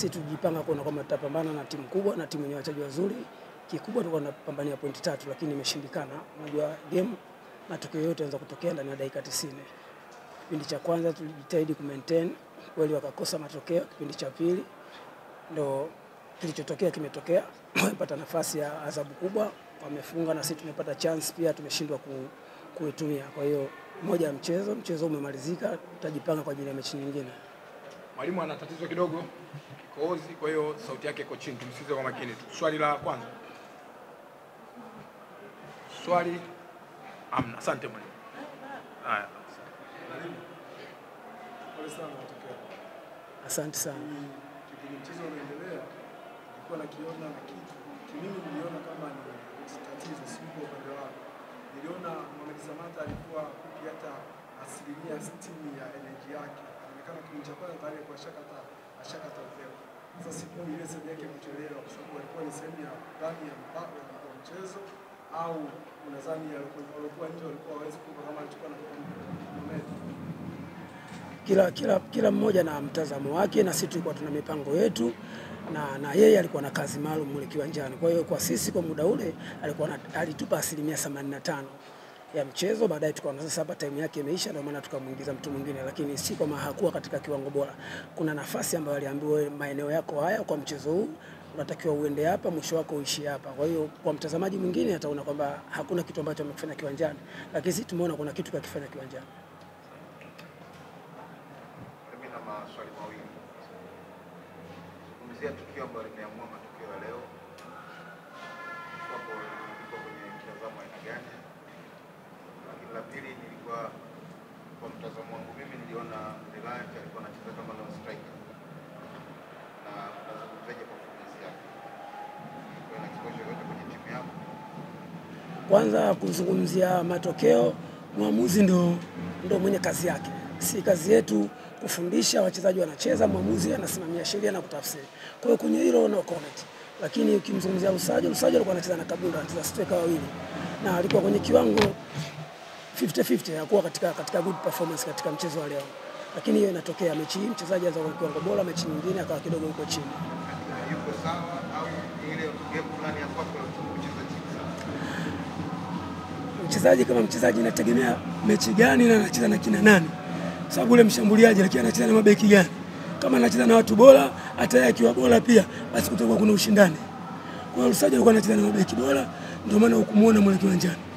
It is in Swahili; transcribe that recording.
Sisi tujipanga kwamba tutapambana na timu kubwa na timu yenye wachezaji wazuri. Kikubwa tulikuwa tunapambania pointi 3 lakini imeshindikana. Unajua game matokeo yote yanaweza kutokea ndani ya dakika 90. Kipindi cha kwanza tulijitahidi kumaintain, kweli wakakosa matokeo. Kipindi cha pili ndio kilichotokea kimetokea. Wamepata nafasi ya adhabu kubwa, wamefunga na sisi tumepata chance pia tumeshindwa kuitumia. Kwa hiyo moja ya mchezo umemalizika, tutajipanga kwa ajili ya mechi nyingine. Mwalimu ana tatizo kidogo kikozi, kwa hiyo sauti yake iko chini, tumsikize kwa makini tu. Swali la kwanza. Swali amna. Asante mwalimu. Haya. Asante sana. Mchezo unaendelea. Nilikuwa nakiona na kitu. Mimi niliona kama ni tatizo simple upande wao. Niliona Mohamed Samata alikuwa kupata asilimia 60 ya energy yake. Kama kilichopata pale kwa shaka ta upepo. Sasa siku ile sehemu yake kuchelewa kwa sababu alikuwa ni sehemu ya ndani ya mpaka wa mchezo au unadhani alikuwa nje alikuwa hawezi kuwa kama alichukua na kitu. Kila mmoja na mtazamo wake, na sisi tulikuwa tuna mipango yetu na yeye alikuwa na kazi maalum mule kiwanjani. Kwa hiyo kwa sisi kwa muda ule alitupa 85% ya mchezo. Baadaye tukaona sasa hapa time yake imeisha, ndio maana tukamuingiza mtu mwingine, lakini si kama hakuwa katika kiwango bora. Kuna nafasi ambayo aliambiwa maeneo yako haya kwa mchezo huu unatakiwa uende hapa, mwisho wako uishi hapa. Kwa hiyo kwa mtazamaji mwingine ataona kwamba hakuna kitu ambacho amekifanya kiwanjani, lakini sisi tumeona kuna kitu kakifanya kiwanjani. Mimi na maswali mawili. Mzee tukio ambalo limeamua matokeo ya leo. Hapo nilikuwa kwenye mtazamo aina gani? La pili nilikuwa kwa mtazamo wangu mimi niliona Reliance alikuwa anacheza kama lone striker na kuzungumzia performance yake kwa na kikosi yote kwenye timu yao. Kwanza kuzungumzia matokeo, muamuzi ndo mwenye kazi yake. Si kazi yetu kufundisha wachezaji wanacheza, muamuzi anasimamia sheria na kutafsiri. Kwa hiyo kwenye hilo no comment. Lakini ukimzungumzia Usaji alikuwa anacheza na Kabula, anacheza striker wawili na alikuwa kwenye kiwango 50-50, hakuwa katika good performance katika mchezo wa leo. Lakini hiyo inatokea mechi hii, mchezaji anaweza kuwa kiwango bora, mechi nyingine akawa kidogo huko chini. Yuko sawa au ile game fulani ya kwako mchezaji sawa. Mchezaji kama mchezaji inategemea mechi gani na anacheza na kina nani. Sababu yule mshambuliaji lakini anacheza na mabeki gani. Kama anacheza na watu bora, hata yeye akiwa bora pia basi kutakuwa kuna ushindani. Kwa hiyo Usaji alikuwa anacheza na mabeki bora, ndio maana ukumuona mwelekeo wanjani.